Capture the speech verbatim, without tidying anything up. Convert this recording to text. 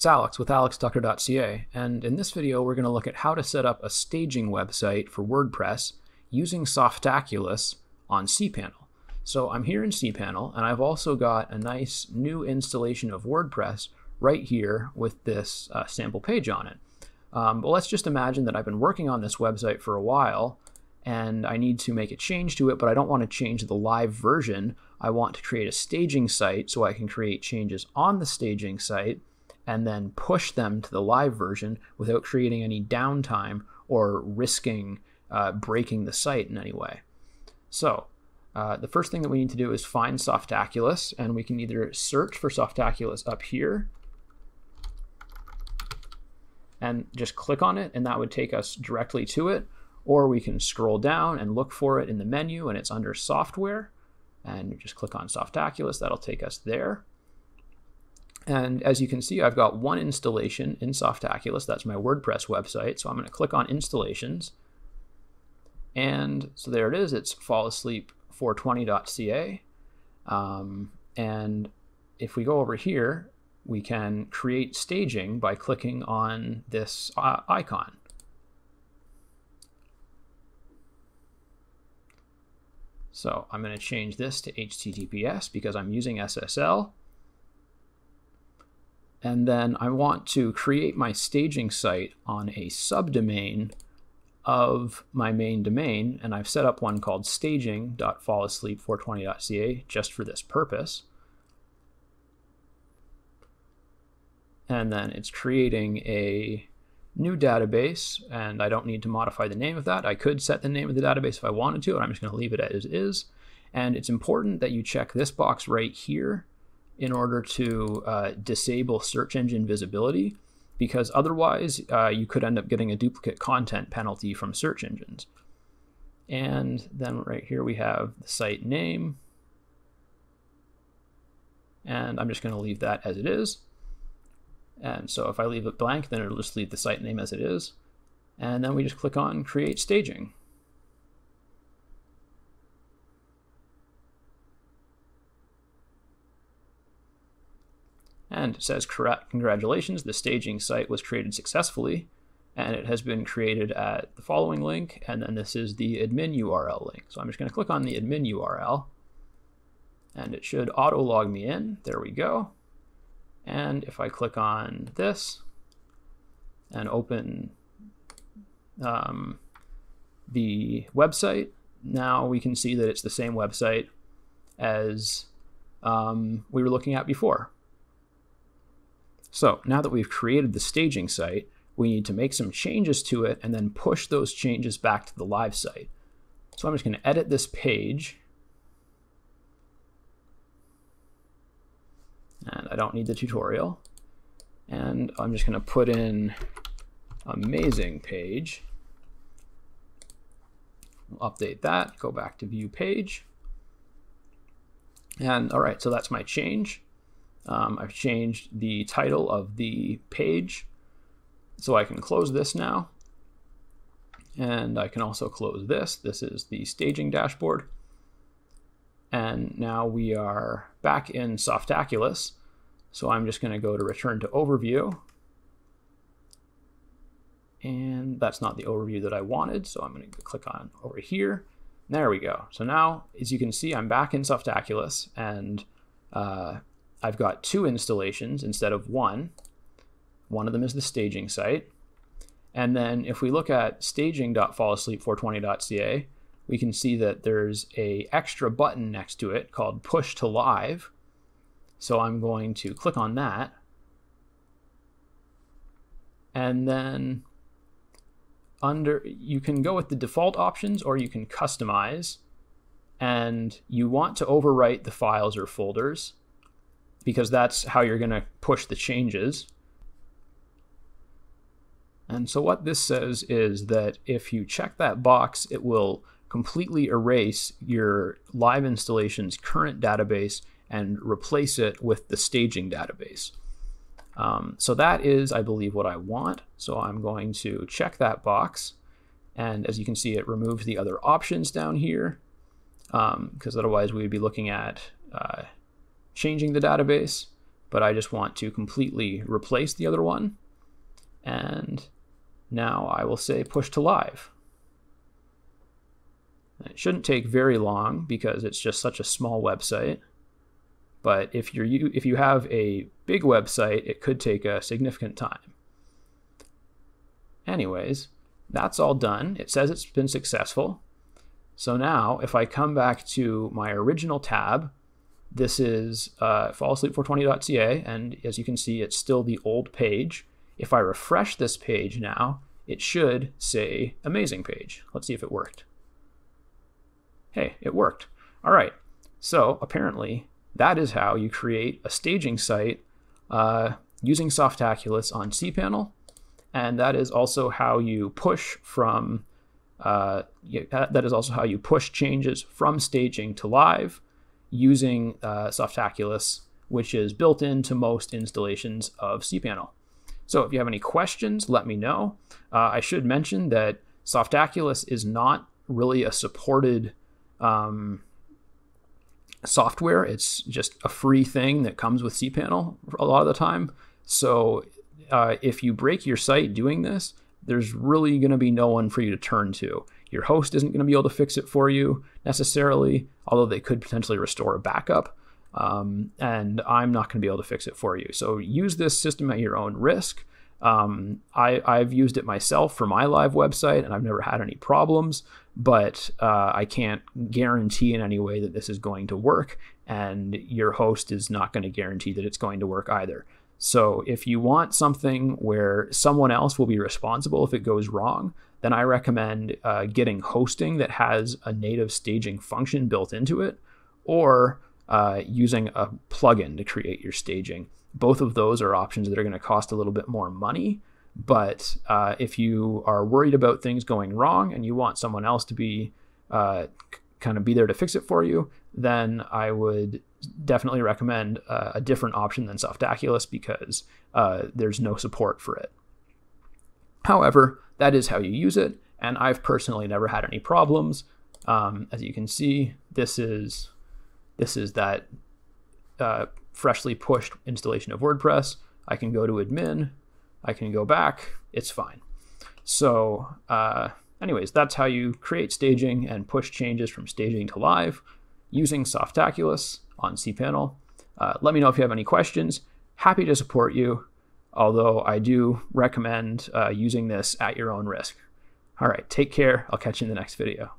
It's Alex with alex ducker dot c a, and in this video we're going to look at how to set up a staging website for WordPress using Softaculous on cPanel. So I'm here in cPanel, and I've also got a nice new installation of WordPress right here with this uh, sample page on it. Um, but let's just imagine that I've been working on this website for a while, and I need to make a change to it, but I don't want to change the live version. I want to create a staging site so I can create changes on the staging site and then push them to the live version without creating any downtime or risking uh, breaking the site in any way. So uh, the first thing that we need to do is find Softaculous, and we can either search for Softaculous up here and just click on it, and that would take us directly to it, or we can scroll down and look for it in the menu, and it's under software, and just click on Softaculous. That'll take us there. And as you can see, I've got one installation in Softaculous. That's my WordPress website. So I'm going to click on installations, and so there it is. It's fall asleep four twenty dot c a. Um, and if we go over here, we can create staging by clicking on this uh, icon. So I'm going to change this to H T T P S because I'm using S S L. And then I want to create my staging site on a subdomain of my main domain, and I've set up one called staging dot fall asleep four twenty dot c a just for this purpose. And then it's creating a new database, and I don't need to modify the name of that. I could set the name of the database if I wanted to, and I'm just going to leave it as is. And it's important that you check this box right here in order to uh, disable search engine visibility, because otherwise uh, you could end up getting a duplicate content penalty from search engines. And then right here we have the site name, and I'm just going to leave that as it is. And so if I leave it blank, then it'll just leave the site name as it is. And then we just click on Create Staging. And it says, congratulations, the staging site was created successfully, and it has been created at the following link, and then this is the admin U R L link. So I'm just going to click on the admin U R L, and it should auto-log me in. There we go. And if I click on this and open um, the website, now we can see that it's the same website as um, we were looking at before. So now that we've created the staging site, we need to make some changes to it and then push those changes back to the live site. So I'm just going to edit this page. And I don't need the tutorial. And I'm just going to put in amazing page. We'll update that, go back to view page. And all right, so that's my change. Um, I've changed the title of the page. So I can close this now. And I can also close this. This is the staging dashboard. And now we are back in Softaculous. So I'm just going to go to return to overview. And that's not the overview that I wanted. So I'm going to click on over here. And there we go. So now, as you can see, I'm back in Softaculous, and uh, I've got two installations instead of one. One of them is the staging site. And then if we look at staging dot fall asleep four twenty dot c a, we can see that there's a extra button next to it called push to live. So I'm going to click on that. And then under, you can go with the default options or you can customize. And you want to overwrite the files or folders because that's how you're going to push the changes. And so what this says is that if you check that box, it will completely erase your live installation's current database and replace it with the staging database. Um, so that is, I believe, what I want. So I'm going to check that box. And as you can see, it removes the other options down here, because um, otherwise we would be looking at uh, changing the database. but I just want to completely replace the other one. And now I will say push to live. It shouldn't take very long because it's just such a small website. But if you're you if you have a big website, it could take a significant time. Anyways, that's all done. It says it's been successful. So now if I come back to my original tab, this is uh, fall asleep four twenty dot C A, and as you can see, it's still the old page. If I refresh this page now, it should say amazing page. Let's see if it worked. Hey, it worked. All right, so apparently that is how you create a staging site uh, using Softaculous on cPanel, and that is also how you push from uh, that is also how you push changes from staging to live using uh, Softaculous, which is built into most installations of cPanel. So if you have any questions, let me know. Uh, I should mention that Softaculous is not really a supported um, software. It's just a free thing that comes with cPanel a lot of the time. So uh, if you break your site doing this, there's really going to be no one for you to turn to. Your host isn't going to be able to fix it for you necessarily, although they could potentially restore a backup. Um, and I'm not going to be able to fix it for you. So use this system at your own risk. Um, I, I've used it myself for my live website, and I've never had any problems, but uh, I can't guarantee in any way that this is going to work, and your host is not going to guarantee that it's going to work either. So if you want something where someone else will be responsible if it goes wrong, then I recommend uh, getting hosting that has a native staging function built into it, or uh, using a plugin to create your staging. Both of those are options that are going to cost a little bit more money, but uh, if you are worried about things going wrong and you want someone else to be uh, kind of be there to fix it for you, then I would definitely recommend uh, a different option than Softaculous, because uh, there's no support for it. However, that is how you use it, and I've personally never had any problems. Um, as you can see, this is this is that. Uh, freshly pushed installation of WordPress. I can go to admin, I can go back, it's fine. So uh, anyways, that's how you create staging and push changes from staging to live using Softaculous on cPanel. Uh, let me know if you have any questions. Happy to support you, although I do recommend uh, using this at your own risk. All right, take care. I'll catch you in the next video.